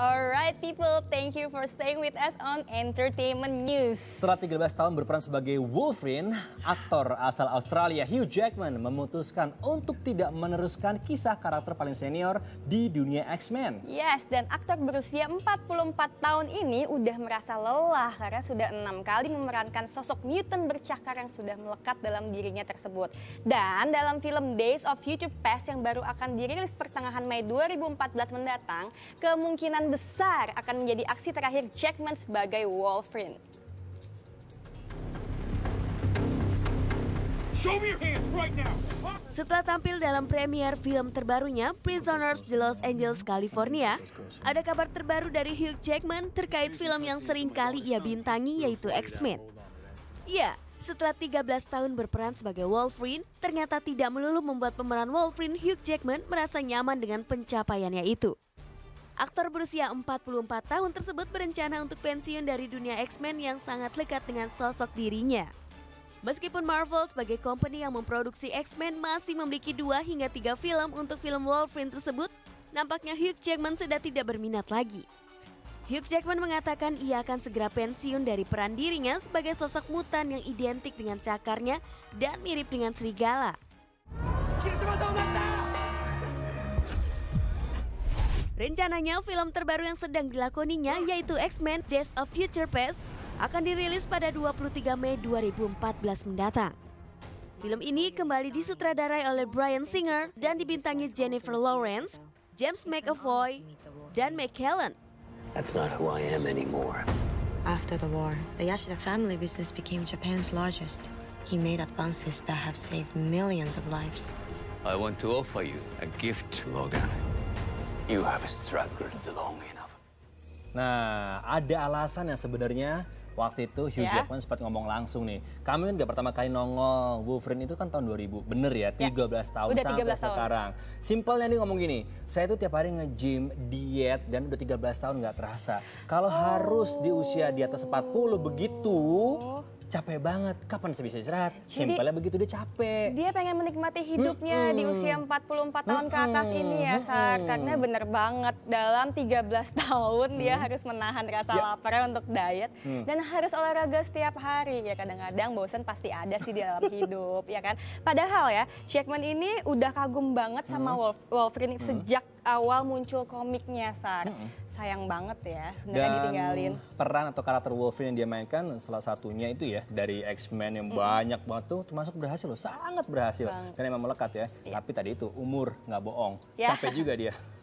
Alright people, thank you for staying with us on Entertainment News. Setelah 13 tahun berperan sebagai Wolverine, aktor asal Australia Hugh Jackman memutuskan untuk tidak meneruskan kisah karakter paling senior di dunia X-Men. Yes, dan aktor berusia 44 tahun ini udah merasa lelah karena sudah 6 kali memerankan sosok mutant bercakar yang sudah melekat dalam dirinya tersebut. Dan dalam film Days of Future Past yang baru akan dirilis pertengahan Mei 2014 mendatang, kemungkinan besar akan menjadi aksi terakhir Jackman sebagai Wolverine. Setelah tampil dalam premier film terbarunya Prisoners di Los Angeles, California, ada kabar terbaru dari Hugh Jackman terkait film yang sering kali ia bintangi yaitu X-Men. Ya, setelah 13 tahun berperan sebagai Wolverine, ternyata tidak melulu membuat pemeran Wolverine Hugh Jackman merasa nyaman dengan pencapaiannya itu. Aktor berusia 44 tahun tersebut berencana untuk pensiun dari dunia X-Men yang sangat lekat dengan sosok dirinya. Meskipun Marvel sebagai company yang memproduksi X-Men masih memiliki 2 hingga 3 film untuk film Wolverine tersebut, nampaknya Hugh Jackman sudah tidak berminat lagi. Hugh Jackman mengatakan ia akan segera pensiun dari peran dirinya sebagai sosok mutan yang identik dengan cakarnya dan mirip dengan serigala. Rencananya film terbaru yang sedang dilakoninya yaitu X-Men Days of Future Past akan dirilis pada 23 Mei 2014 mendatang. Film ini kembali disutradarai oleh Bryan Singer dan dibintangi Jennifer Lawrence, James McAvoy, dan McCallan. That's not who I am anymore. After the war, the Yashida family business became Japan's largest. He made advances that have saved millions of lives. I want to offer you a gift, Logan. You have struggled long enough. Nah, ada alasan yang sebenarnya waktu itu Hugh Jackman sempat ngomong langsung nih. Kami kan gak pertama kali nongol Wolverine itu kan tahun 2000, bener ya, 13 tahun udah sampai 13 tahun. Sekarang. Simpelnya nih ngomong gini, saya itu tiap hari nge-gym, diet, dan udah 13 tahun gak terasa. Kalau harus di usia di atas 40 begitu, capek banget, kapan saya bisa istirahat? Simpelnya begitu, dia capek. Dia pengen menikmati hidupnya di usia 44 tahun ke atas ini ya, Sar. Karena bener banget, dalam 13 tahun dia harus menahan rasa laparnya untuk diet. Dan harus olahraga setiap hari. Ya kadang-kadang bosan pasti ada sih di dalam hidup, ya kan? Padahal ya, Jackman ini udah kagum banget sama Wolverine sejak awal muncul komiknya, Sar. Sayang banget ya, sebenarnya ditinggalin. Peran atau karakter Wolverine yang dia mainkan salah satunya itu ya, dari X-Men yang banyak banget tuh termasuk berhasil loh, sangat berhasil. Dan emang melekat ya. Tapi tadi itu umur nggak bohong, capek juga dia.